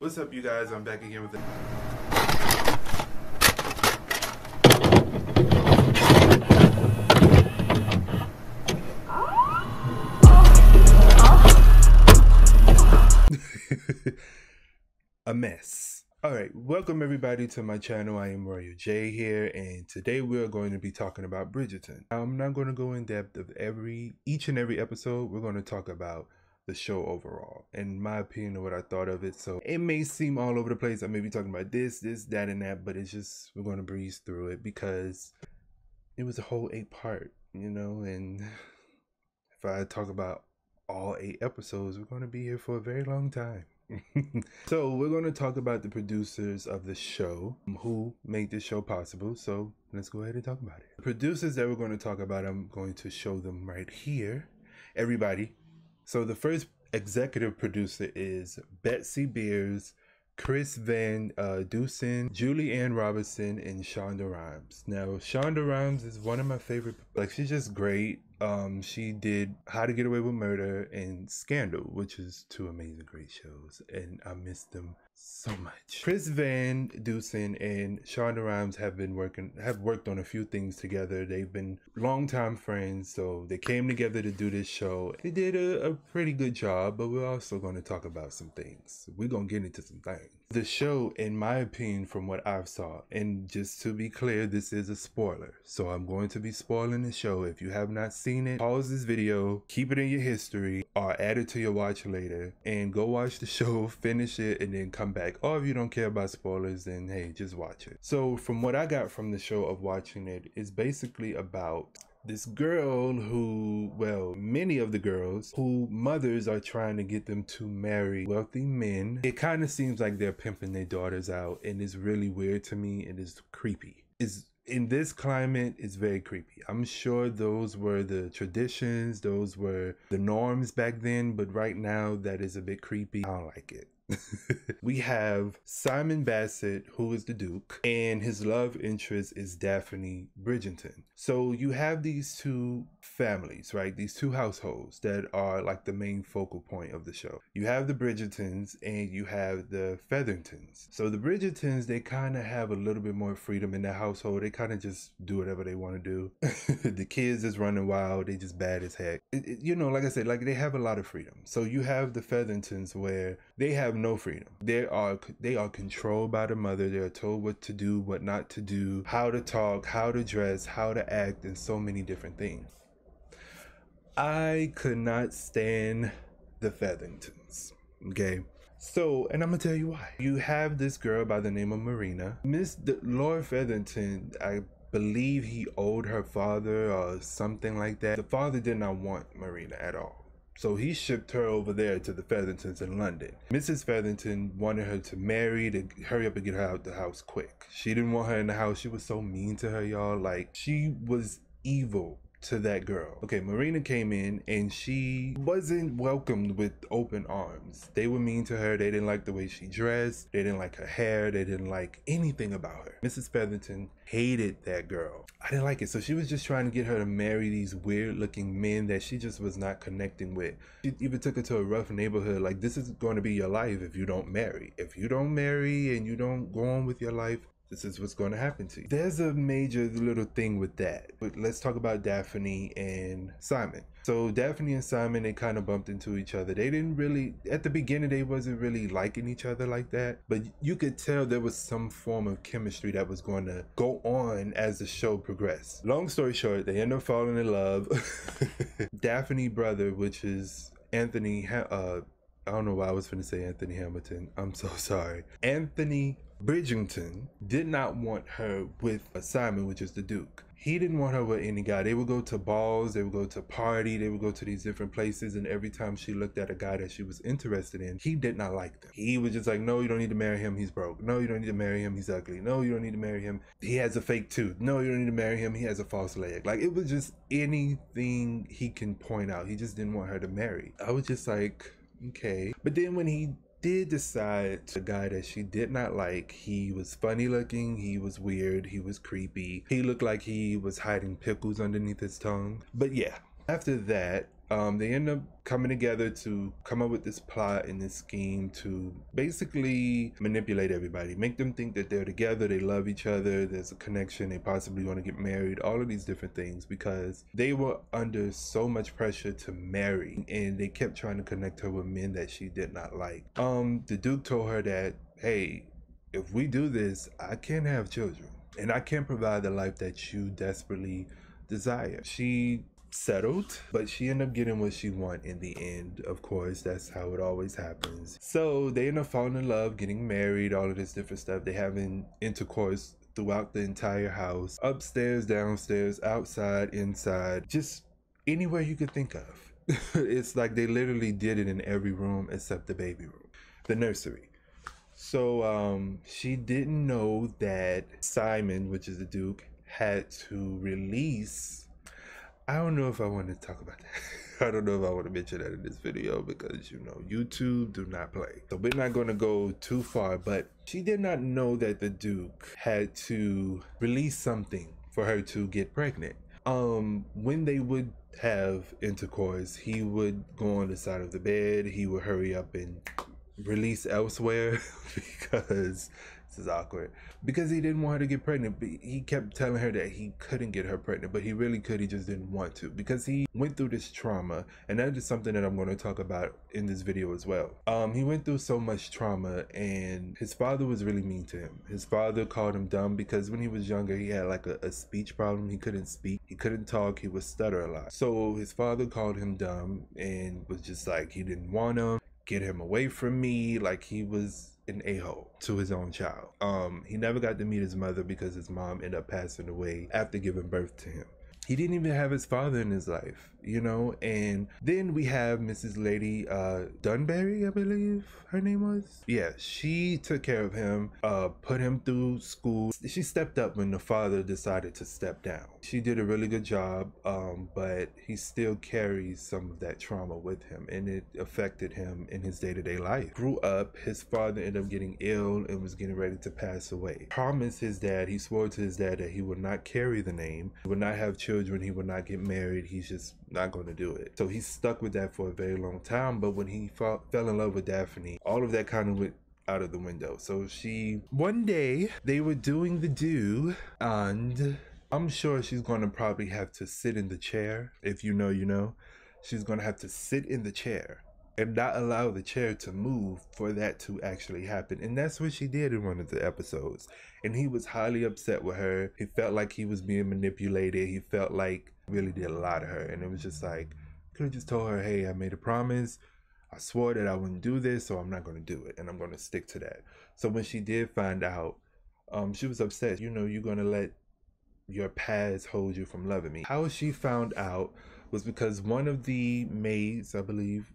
What's up, you guys? I'm back again with a mess. Alright, welcome everybody to my channel. I am Royal J here, and today we are going to be talking about Bridgerton. I'm not going to go in depth of each and every episode. We're going to talk about the show overall and my opinion of what I thought of it. So it may seem all over the place. I may be talking about this, that, and that, but it's just, we're going to breeze through it because it was a whole 8-part, you know, and if I talk about all 8 episodes, we're going to be here for a very long time. So we're going to talk about the producers of the show who made this show possible. So let's go ahead and talk about it. The producers that we're going to talk about, I'm going to show them right here, everybody. So the first executive producer is Betsy Beers, Chris Van Dusen, Julie Ann Robinson, and Shonda Rhimes. Now, Shonda Rhimes is one of my favorite, like, she's just great. She did How to Get Away With Murder and Scandal, which is 2 amazing, great shows, and I miss them so much. Chris Van Dusen and Shonda Rhimes have worked on a few things together. They've been longtime friends, so they came together to do this show. They did a pretty good job, but we're also going to talk about some things. We're going to get into some things. The show, in my opinion, from what I've saw, and just to be clear, this is a spoiler, so I'm going to be spoiling the show. If you have not seen it, pause this video, keep it in your history, or add it to your watch later, and go watch the show, finish it, and then come back. Or if you don't care about spoilers, then hey, just watch it. So from what I got from the show of watching it, it's basically about this girl who, well, many of the girls who mothers are trying to get them to marry wealthy men. It kind of seems like they're pimping their daughters out, and it's really weird to me, and it's creepy. It's, in this climate, it's very creepy. I'm sure those were the traditions, those were the norms back then, but right now that is a bit creepy. I don't like it. We have Simon Bassett, who is the Duke, and his love interest is Daphne Bridgerton. So you have these 2 families, right? These 2 households that are like the main focal point of the show. You have the Bridgertons and you have the Feathertons. So the Bridgertons, they kind of have a little bit more freedom in their household. They kind of just do whatever they want to do. The kids is running wild. They just bad as heck. You know, like I said, like, they have a lot of freedom. So you have the Feathertons, where they have no freedom. They are controlled by the mother. They are told what to do, what not to do, how to talk, how to dress, how to act, and so many different things. I could not stand the Feathertons. Okay, so, and I'm gonna tell you why. You have this girl by the name of Marina. Lord Featherton, I believe he owed her father or something like that. The father did not want Marina at all. So he shipped her over there to the Feathertons in London. Mrs. Featherton wanted her to marry, to hurry up and get her out the house quick. She didn't want her in the house. She was so mean to her, y'all. Like, she was evil to that girl. Okay, Marina came in and she wasn't welcomed with open arms. They were mean to her. They didn't like the way she dressed. They didn't like her hair. They didn't like anything about her. Mrs. Featherton hated that girl. I didn't like it. So she was just trying to get her to marry these weird looking men that she just was not connecting with. She even took her to a rough neighborhood. Like, this is going to be your life if you don't marry. If you don't marry and you don't go on with your life, this is what's going to happen to you. There's a major little thing with that. But let's talk about Daphne and Simon. So Daphne and Simon, they kind of bumped into each other. They didn't really, at the beginning, they wasn't really liking each other like that. But you could tell there was some form of chemistry that was going to go on as the show progressed. Long story short, they end up falling in love. Daphne's brother, which is Anthony, I don't know why I was going to say Anthony Hamilton. I'm so sorry. Anthony Bridgerton did not want her with Simon, which is the Duke. He didn't want her with any guy. They would go to balls, they would go to party, they would go to these different places, and every time she looked at a guy that she was interested in, he did not like them. He was just like, no, you don't need to marry him, he's broke. No, you don't need to marry him, he's ugly. No, you don't need to marry him, he has a fake tooth. No, you don't need to marry him, he has a false leg. Like, it was just anything he can point out. He just didn't want her to marry. I was just like, okay. But then when he did decide to, a guy that she did not like, he was funny looking, he was weird, he was creepy, he looked like he was hiding pickles underneath his tongue. But yeah, after that, They end up coming together to come up with this plot and this scheme to basically manipulate everybody, make them think that they're together, they love each other, there's a connection, they possibly want to get married, all of these different things, because they were under so much pressure to marry, and they kept trying to connect her with men that she did not like. The Duke told her that, hey, if we do this, I can't have children, and I can't provide the life that you desperately desire. She settled, but she ended up getting what she wanted in the end. Of course, that's how it always happens. So they end up falling in love, getting married, all of this different stuff. They having intercourse throughout the entire house, upstairs, downstairs, outside, inside, just anywhere you could think of. It's like they literally did it in every room except the baby room, the nursery. So she didn't know that Simon, which is the Duke, had to release, I don't know if I want to talk about that. I don't know if I want to mention that in this video because, you know, YouTube do not play. So we're not going to go too far, but she did not know that the Duke had to release something for her to get pregnant. When they would have intercourse, he would go on the side of the bed. He would hurry up and release elsewhere because is awkward, because he didn't want her to get pregnant. But he kept telling her that he couldn't get her pregnant, but he really could, he just didn't want to, because he went through this trauma, and that is something that I'm going to talk about in this video as well. He went through so much trauma, and his father was really mean to him. His father called him dumb because when he was younger he had like a speech problem. He couldn't speak, he couldn't talk, he would stutter a lot. So his father called him dumb and was just like, he didn't want him, get him away from me, like he was an a-hole to his own child. He never got to meet his mother because his mom ended up passing away after giving birth to him. He didn't even have his father in his life, you know. And then we have Mrs. Lady Danbury, I believe her name was. Yeah, she took care of him, put him through school. She stepped up when the father decided to step down. She did a really good job, but he still carries some of that trauma with him, and it affected him in his day-to-day life. Grew up, his father ended up getting ill and was getting ready to pass away. Promised his dad, he swore to his dad that he would not carry the name, he would not have children, he would not get married, he's just not going to do it. So he stuck with that for a very long time. But when he fell in love with Daphne, all of that kind of went out of the window. So she, one day they were doing the do, and I'm sure she's going to probably have to sit in the chair. If you know, you know, she's going to have to sit in the chair and not allow the chair to move for that to actually happen. And that's what she did in one of the episodes. And he was highly upset with her. He felt like he was being manipulated. He felt like really did a lot to her. And it was just like, could have just told her, hey, I made a promise. I swore that I wouldn't do this, so I'm not going to do it. And I'm going to stick to that. So when she did find out, she was upset. You know, you're going to let your past hold you from loving me. How she found out was because one of the maids, I believe,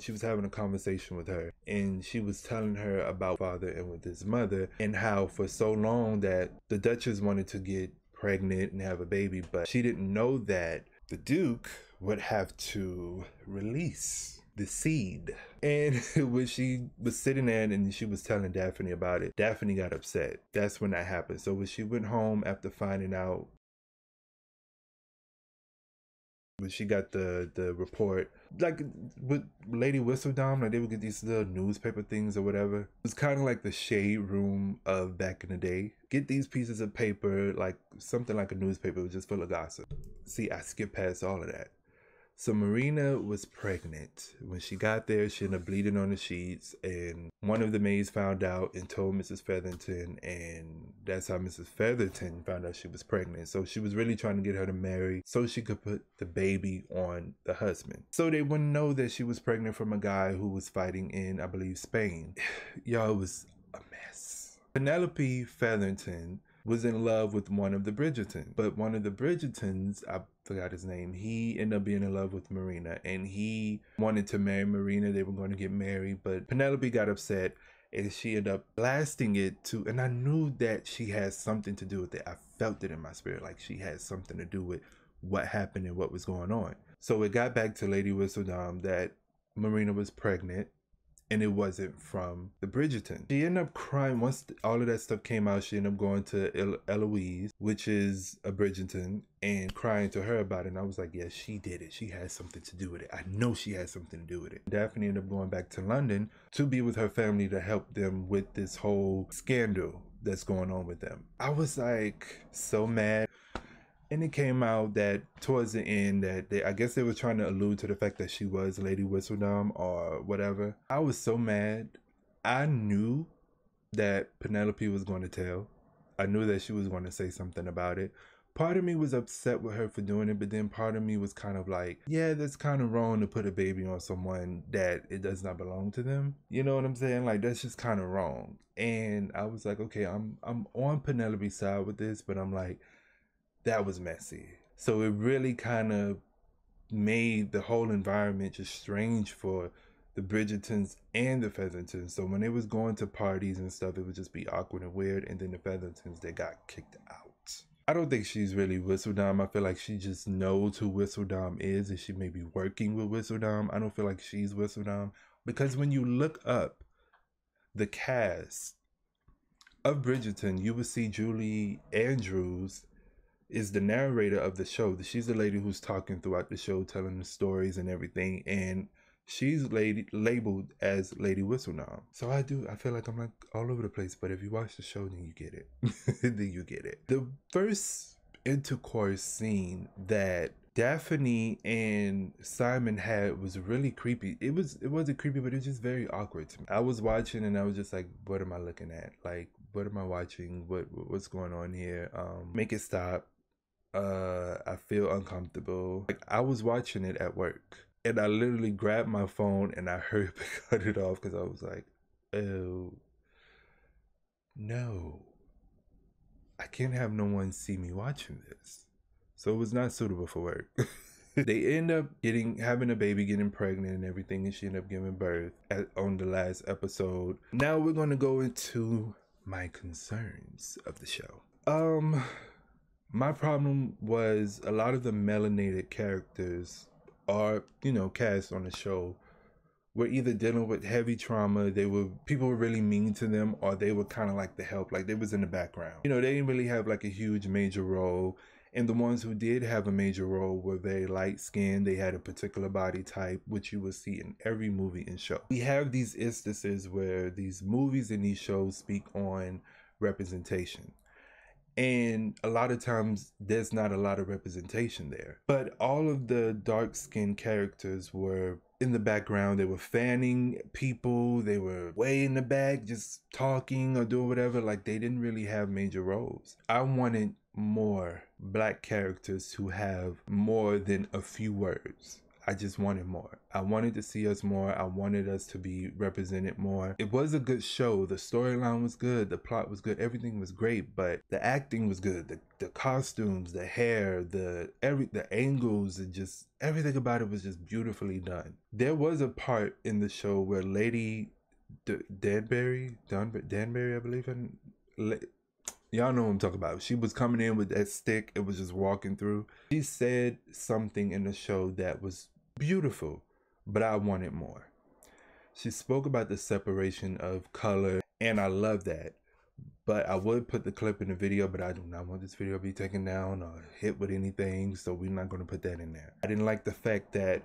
she was having a conversation with her, and she was telling her about father and with his mother, and how for so long that the Duchess wanted to get pregnant and have a baby, but she didn't know that the Duke would have to release the seed. And when she was sitting there and she was telling Daphne about it, Daphne got upset. That's when that happened. So when she went home after finding out, when she got the report, like with Lady Whistledown, like they would get these little newspaper things or whatever. It was kind of like the shade room of back in the day. Get these pieces of paper, like something like a newspaper, was just full of gossip. See, I skipped past all of that. So Marina was pregnant. When she got there, she ended up bleeding on the sheets, and one of the maids found out and told Mrs. Featherton, and that's how Mrs. Featherton found out she was pregnant. So she was really trying to get her to marry so she could put the baby on the husband, so they wouldn't know that she was pregnant from a guy who was fighting in, I believe, Spain. Y'all, it was a mess. Penelope Featherton was in love with one of the Bridgertons, but one of the Bridgertons, I forgot his name, he ended up being in love with Marina, and he wanted to marry Marina. They were going to get married, but Penelope got upset, and she ended up blasting it to, and I knew that she had something to do with it. I felt it in my spirit, like she had something to do with what happened and what was going on. So it got back to Lady Whistledown that Marina was pregnant, and it wasn't from the Bridgerton. She ended up crying. Once all of that stuff came out, she ended up going to Eloise, which is a Bridgerton, and crying to her about it. And I was like, yeah, she did it. She had something to do with it. I know she had something to do with it. Daphne ended up going back to London to be with her family to help them with this whole scandal that's going on with them. I was like so mad. And it came out that towards the end that I guess they were trying to allude to the fact that she was Lady Whistledown or whatever. I was so mad. I knew that Penelope was going to tell. I knew that she was going to say something about it. Part of me was upset with her for doing it, but then part of me was kind of like, yeah, that's kind of wrong to put a baby on someone that it does not belong to them. You know what I'm saying? Like, that's just kind of wrong. And I was like, okay, I'm on Penelope's side with this, but I'm like, that was messy. So it really kind of made the whole environment just strange for the Bridgertons and the Feathertons. So when they was going to parties and stuff, it would just be awkward and weird. And then the Feathertons, they got kicked out. I don't think she's really Whistledown. I feel like she just knows who Whistledown is and she may be working with Whistledown. I don't feel like she's Whistledown, because when you look up the cast of Bridgerton, you will see Julie Andrews is the narrator of the show. She's the lady who's talking throughout the show, telling the stories and everything, and she's labeled as Lady Whistledown. So I feel like I'm like all over the place, but if you watch the show, then you get it. Then you get it. The first intercourse scene that Daphne and Simon had was really creepy. It wasn't creepy, but it was just very awkward to me. I was watching and I was just like, what am I looking at? Like, what am I watching? What's going on here? Make it stop. I feel uncomfortable. Like, I was watching it at work and I literally grabbed my phone and I hurried to cut it off because I was like, oh no, I can't have no one see me watching this. So it was not suitable for work. They end up having a baby, getting pregnant and everything, and she ended up giving birth on the last episode. Now we're going to go into my concerns of the show. My problem was a lot of the melanated characters are, you know, cast on the show were either dealing with heavy trauma, people were really mean to them, or they were kind of like the help, like they was in the background. You know, they didn't really have like a huge major role, and the ones who did have a major role were very light-skinned. They had a particular body type, which you will see in every movie and show. We have these instances where these movies and these shows speak on representation. And a lot of times, there's not a lot of representation there. But all of the dark-skinned characters were in the background. They were fanning people. They were way in the back, just talking or doing whatever. Like, they didn't really have major roles. I wanted more black characters who have more than a few words. I just wanted more. I wanted to see us more. I wanted us to be represented more. It was a good show. The storyline was good. The plot was good. Everything was great, but the acting was good. The costumes, the hair, the angles, and just everything about it was just beautifully done. There was a part in the show where Lady Danbury, I believe, and y'all know what I'm talking about. She was coming in with that stick. It was just walking through. She said something in the show that was beautiful, but I wanted more. She spoke about the separation of color, and I love that. But I would put the clip in the video, but I do not want this video to be taken down or hit with anything, so we're not going to put that in there. I didn't like the fact that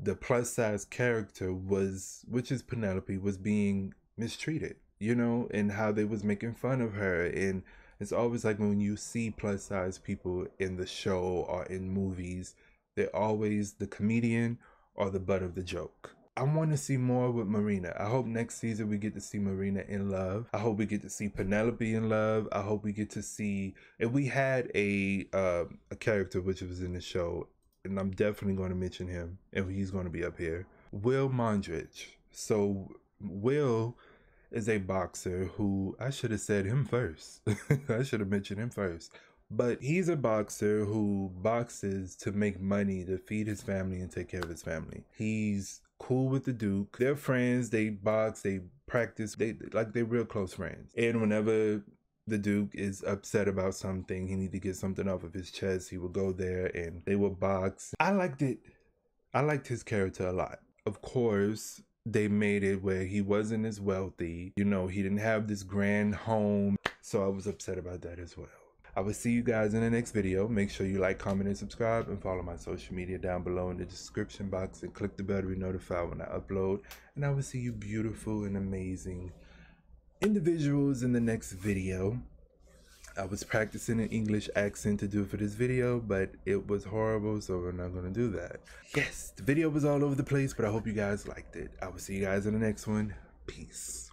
the plus-size character which is Penelope, was being mistreated. You know, and how they was making fun of her. And it's always like when you see plus size people in the show or in movies, they're always the comedian or the butt of the joke. I want to see more with Marina. I hope next season we get to see Marina in love. I hope we get to see Penelope in love. I hope we get to see, if we had a character which was in the show, and I'm definitely going to mention him, and he's going to be up here, Will Mondrich. So Will is a boxer who, I should have said him first. I should have mentioned him first. But he's a boxer who boxes to make money, to feed his family and take care of his family. He's cool with the Duke. They're friends. They box. They practice. They're real close friends. And whenever the Duke is upset about something, he needs to get something off of his chest, he will go there and they will box. I liked his character a lot. Of course, they made it where he wasn't as wealthy. You know, he didn't have this grand home. So I was upset about that as well. I will see you guys in the next video. Make sure you like, comment, and subscribe, and follow my social media down below in the description box, and click the bell to be notified when I upload. And I will see you beautiful and amazing individuals in the next video. I was practicing an English accent to do for this video, but it was horrible, so we're not gonna do that. Yes, the video was all over the place, but I hope you guys liked it. I will see you guys in the next one. Peace.